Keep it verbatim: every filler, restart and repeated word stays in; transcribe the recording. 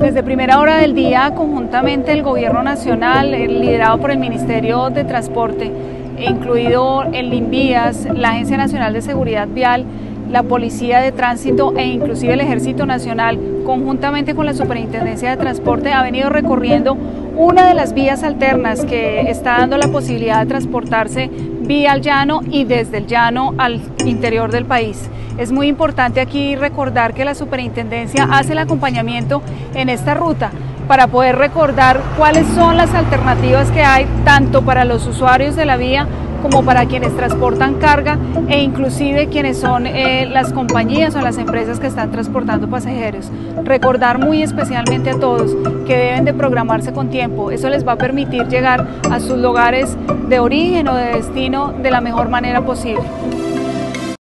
Desde primera hora del día, conjuntamente el Gobierno Nacional, liderado por el Ministerio de Transporte, incluido el INVÍAS, la Agencia Nacional de Seguridad Vial, la Policía de Tránsito e inclusive el Ejército Nacional, conjuntamente con la Superintendencia de Transporte, ha venido recorriendo una de las vías alternas que está dando la posibilidad de transportarse vía al llano y desde el llano al interior del país. Es muy importante aquí recordar que la Superintendencia hace el acompañamiento en esta ruta para poder recordar cuáles son las alternativas que hay tanto para los usuarios de la vía como para quienes transportan carga e inclusive quienes son eh, las compañías o las empresas que están transportando pasajeros. Recordar muy especialmente a todos que deben de programarse con tiempo, eso les va a permitir llegar a sus lugares de origen o de destino de la mejor manera posible.